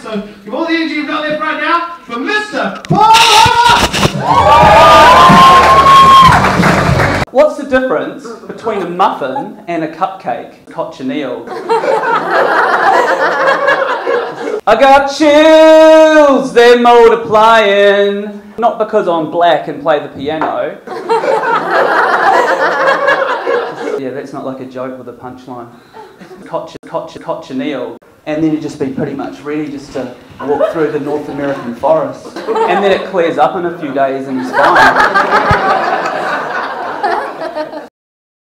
So, give all the energy you've got left right now for Mr. Paul Homer! What's the difference between a muffin and a cupcake? Cochineal. I got chills, they're multiplying. Not because I'm black and play the piano. Yeah, that's not like a joke with a punchline. Cochineal. And then you'd just be pretty much ready just to walk through the North American forest. And then it clears up in a few days and it's fine.